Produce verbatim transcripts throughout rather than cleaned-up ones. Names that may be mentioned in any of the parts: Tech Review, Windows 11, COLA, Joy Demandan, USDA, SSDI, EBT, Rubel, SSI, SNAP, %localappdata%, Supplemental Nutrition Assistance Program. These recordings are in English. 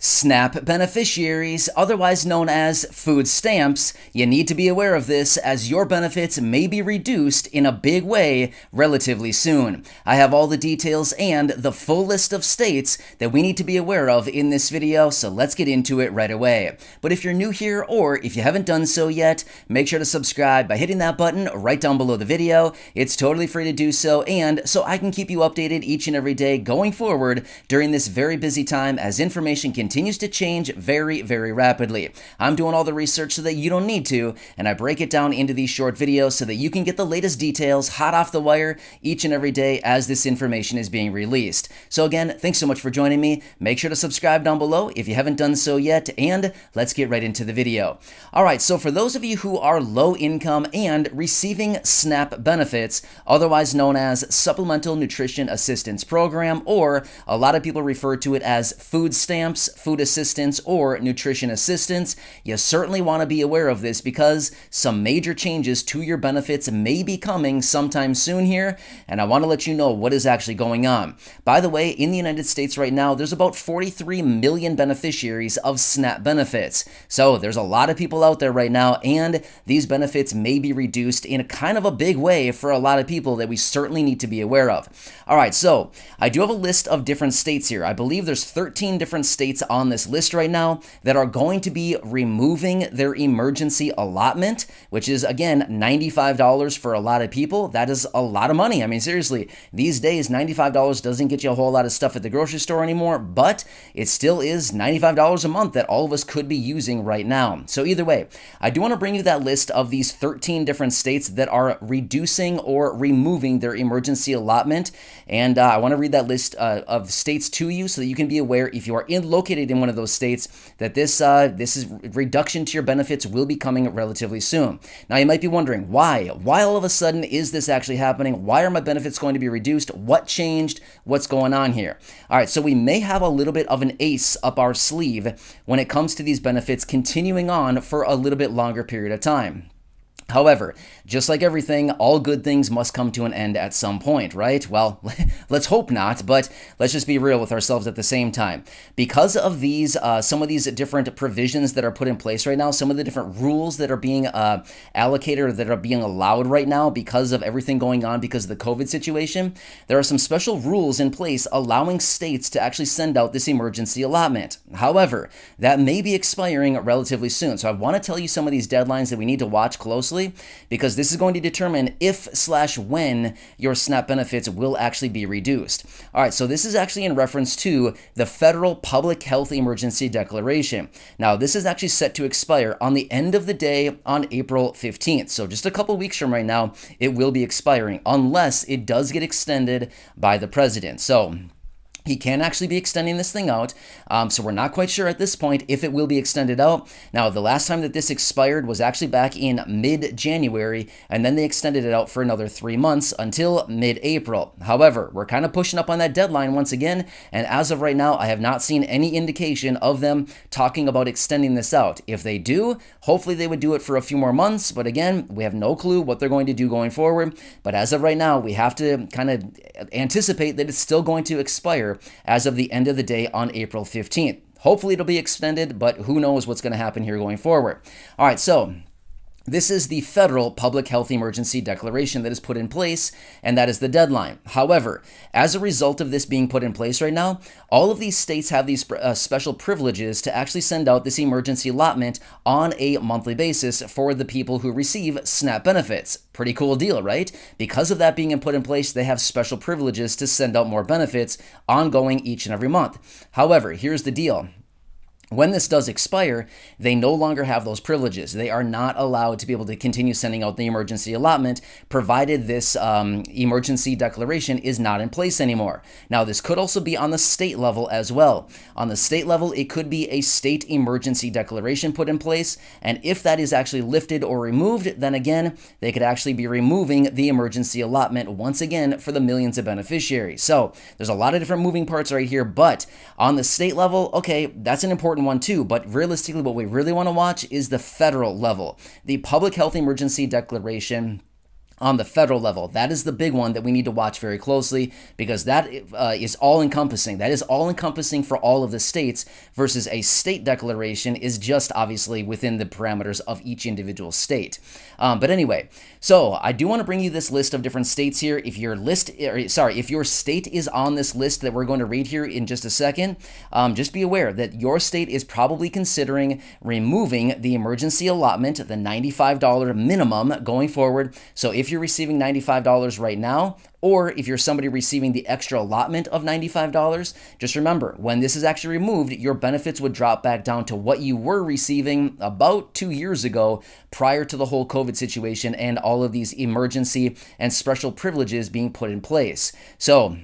SNAP beneficiaries, otherwise known as food stamps, you need to be aware of this as your benefits may be reduced in a big way relatively soon. I have all the details and the full list of states that we need to be aware of in this video, so let's get into it right away. But if you're new here or if you haven't done so yet, make sure to subscribe by hitting that button right down below the video. It's totally free to do so, and so I can keep you updated each and every day going forward during this very busy time as information can continues to change very, very rapidly. I'm doing all the research so that you don't need to, and I break it down into these short videos so that you can get the latest details hot off the wire each and every day as this information is being released. So again, thanks so much for joining me. Make sure to subscribe down below if you haven't done so yet, and let's get right into the video. All right, so for those of you who are low income and receiving SNAP benefits, otherwise known as Supplemental Nutrition Assistance Program, or a lot of people refer to it as food stamps, food assistance, or nutrition assistance, you certainly want to be aware of this because some major changes to your benefits may be coming sometime soon here, and I want to let you know what is actually going on. By the way, in the United States right now, there's about forty-three million beneficiaries of SNAP benefits. So there's a lot of people out there right now, and these benefits may be reduced in a kind of a big way for a lot of people that we certainly need to be aware of. All right, so I do have a list of different states here. I believe there's thirteen different states on this list right now that are going to be removing their emergency allotment, which is again ninety-five dollars for a lot of people. That is a lot of money. I mean, seriously, these days ninety-five dollars doesn't get you a whole lot of stuff at the grocery store anymore, but it still is ninety-five dollars a month that all of us could be using right now. So either way, I do want to bring you that list of these thirteen different states that are reducing or removing their emergency allotment, and uh, I want to read that list uh, of states to you so that you can be aware if you are in located in one of those states that this uh, this is reduction to your benefits will be coming relatively soon. Now you might be wondering why why all of a sudden is this actually happening? Why are my benefits going to be reduced? What changed? What's going on here? All right, so we may have a little bit of an ace up our sleeve when it comes to these benefits continuing on for a little bit longer period of time. However, just like everything, all good things must come to an end at some point, right? Well, let's hope not, but let's just be real with ourselves at the same time. Because of these, uh, some of these different provisions that are put in place right now, some of the different rules that are being uh, allocated or that are being allowed right now because of everything going on because of the COVID situation, there are some special rules in place allowing states to actually send out this emergency allotment. However, that may be expiring relatively soon. So I want to tell you some of these deadlines that we need to watch closely, because this is going to determine if slash when your SNAP benefits will actually be reduced. All right, so this is actually in reference to the Federal Public Health Emergency Declaration. Now, this is actually set to expire on the end of the day on April fifteenth. So just a couple weeks from right now, it will be expiring unless it does get extended by the president. So he can actually be extending this thing out, um, so we're not quite sure at this point if it will be extended out. Now, the last time that this expired was actually back in mid-January, and then they extended it out for another three months until mid-April. However, we're kind of pushing up on that deadline once again, and as of right now, I have not seen any indication of them talking about extending this out. If they do, hopefully they would do it for a few more months, but again, we have no clue what they're going to do going forward. But as of right now, we have to kind of anticipate that it's still going to expire as of the end of the day on April fifteenth. Hopefully it'll be extended, but who knows what's going to happen here going forward. All right, so this is the Federal Public Health Emergency Declaration that is put in place, and that is the deadline. However, as a result of this being put in place right now, all of these states have these uh, special privileges to actually send out this emergency allotment on a monthly basis for the people who receive SNAP benefits. Pretty cool deal, right? Because of that being put in place, they have special privileges to send out more benefits ongoing each and every month. However, here's the deal. When this does expire, they no longer have those privileges. They are not allowed to be able to continue sending out the emergency allotment, provided this um, emergency declaration is not in place anymore. Now, this could also be on the state level as well. On the state level, it could be a state emergency declaration put in place, and if that is actually lifted or removed, then again, they could actually be removing the emergency allotment once again for the millions of beneficiaries. So there's a lot of different moving parts right here, but on the state level, okay, that's an important one too, but realistically what we really want to watch is the federal level. The Public Health Emergency Declaration on the federal level. That is the big one that we need to watch very closely, because that uh, is all-encompassing. That is all-encompassing for all of the states, versus a state declaration is just obviously within the parameters of each individual state. Um, but anyway, so I do want to bring you this list of different states here. If your list, or, sorry, if your state is on this list that we're going to read here in just a second, um, just be aware that your state is probably considering removing the emergency allotment, the ninety-five dollar minimum going forward. So if If you're receiving ninety-five dollars right now, or if you're somebody receiving the extra allotment of ninety-five dollars, just remember, when this is actually removed, your benefits would drop back down to what you were receiving about two years ago prior to the whole COVID situation and all of these emergency and special privileges being put in place. So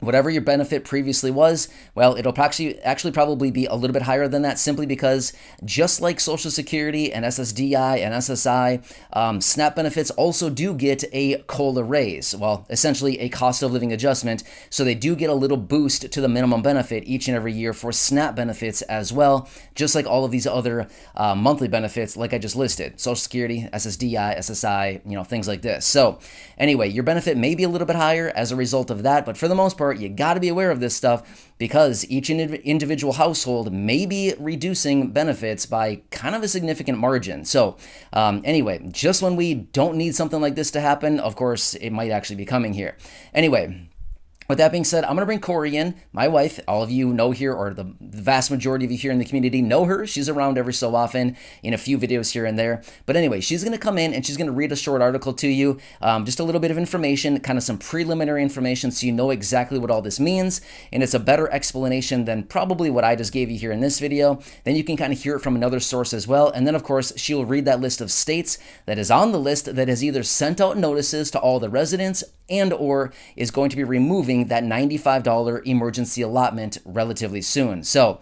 whatever your benefit previously was, well, it'll actually, actually probably be a little bit higher than that, simply because just like Social Security and S S D I and S S I, um, SNAP benefits also do get a COLA raise, well, essentially a cost of living adjustment. So they do get a little boost to the minimum benefit each and every year for SNAP benefits as well, just like all of these other uh, monthly benefits like I just listed, Social Security, S S D I, S S I, you know, things like this. So anyway, your benefit may be a little bit higher as a result of that, but for the most part, you got to be aware of this stuff, because each individual household may be reducing benefits by kind of a significant margin. So um, anyway, just when we don't need something like this to happen, of course, it might actually be coming here. Anyway, with that being said, I'm going to bring Corey in, my wife. All of you know here, or the vast majority of you here in the community know her. She's around every so often in a few videos here and there. But anyway, she's going to come in and she's going to read a short article to you, um, just a little bit of information, kind of some preliminary information, so you know exactly what all this means. And it's a better explanation than probably what I just gave you here in this video. Then you can kind of hear it from another source as well. And then, of course, she'll read that list of states that is on the list that has either sent out notices to all the residents and or is going to be removing that ninety-five dollar emergency allotment relatively soon. So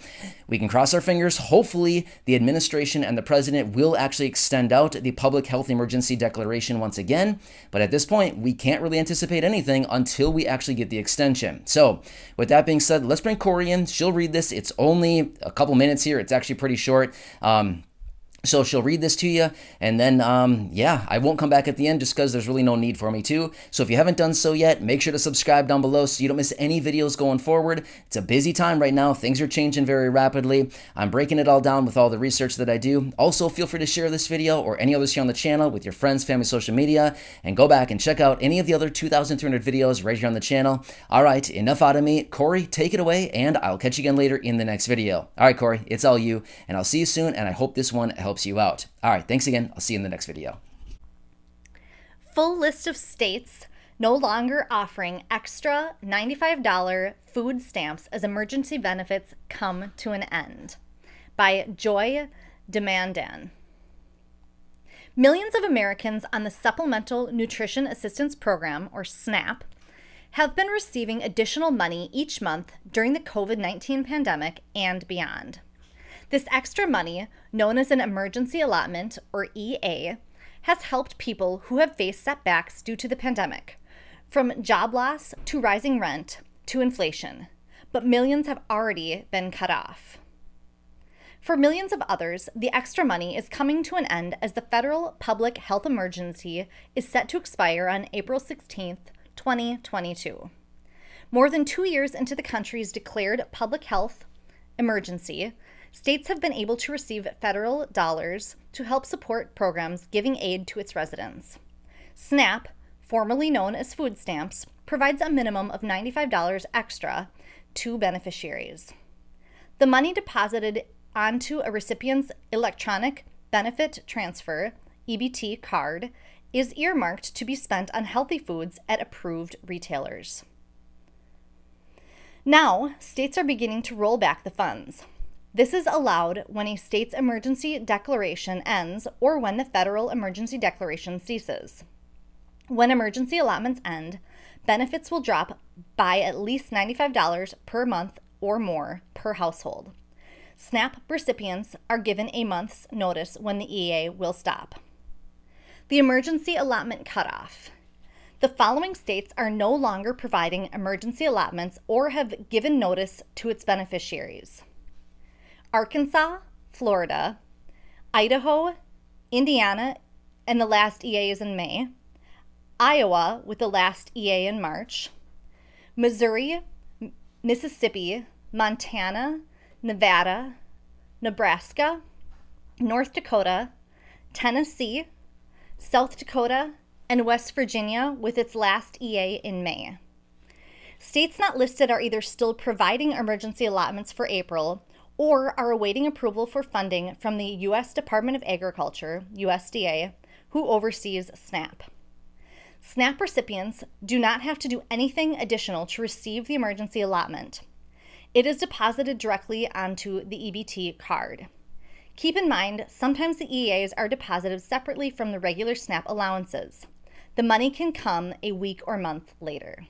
we can cross our fingers. Hopefully the administration and the president will actually extend out the public health emergency declaration once again. But at this point, we can't really anticipate anything until we actually get the extension. So with that being said, let's bring Corey in. She'll read this. It's only a couple minutes here. It's actually pretty short. Um, So she'll read this to you, and then, um, yeah, I won't come back at the end just because there's really no need for me to. So if you haven't done so yet, make sure to subscribe down below so you don't miss any videos going forward. It's a busy time right now. Things are changing very rapidly. I'm breaking it all down with all the research that I do. Also, feel free to share this video or any others here on the channel with your friends, family, social media, and go back and check out any of the other two thousand three hundred videos right here on the channel. All right, enough out of me. Corey, take it away, and I'll catch you again later in the next video. All right, Corey, it's all you, and I'll see you soon, and I hope this one helps you out. All right, thanks again. I'll see you in the next video. Full list of states no longer offering extra ninety-five dollar food stamps as emergency benefits come to an end, by Joy Demandan. Millions of Americans on the Supplemental Nutrition Assistance Program, or SNAP, have been receiving additional money each month during the COVID nineteen pandemic and beyond. This extra money, known as an emergency allotment, or E A, has helped people who have faced setbacks due to the pandemic, from job loss to rising rent to inflation, but millions have already been cut off. For millions of others, the extra money is coming to an end as the federal public health emergency is set to expire on April sixteenth, twenty twenty-two. More than two years into the country's declared public health emergency, states have been able to receive federal dollars to help support programs giving aid to its residents. SNAP, formerly known as food stamps, provides a minimum of ninety-five dollars extra to beneficiaries. The money deposited onto a recipient's electronic benefit transfer (E B T) card is earmarked to be spent on healthy foods at approved retailers. Now, states are beginning to roll back the funds. This is allowed when a state's emergency declaration ends or when the federal emergency declaration ceases. When emergency allotments end, benefits will drop by at least ninety-five dollars per month or more per household. SNAP recipients are given a month's notice when the E A will stop. The emergency allotment cutoff. The following states are no longer providing emergency allotments or have given notice to its beneficiaries: Arkansas, Florida, Idaho, Indiana, and the last E A is in May, Iowa with the last E A in March, Missouri, Mississippi, Montana, Nevada, Nebraska, North Dakota, Tennessee, South Dakota, and West Virginia with its last E A in May. States not listed are either still providing emergency allotments for April or are awaiting approval for funding from the U S Department of Agriculture, U S D A, who oversees SNAP. SNAP recipients do not have to do anything additional to receive the emergency allotment. It is deposited directly onto the E B T card. Keep in mind, sometimes the E As are deposited separately from the regular SNAP allowances. The money can come a week or month later.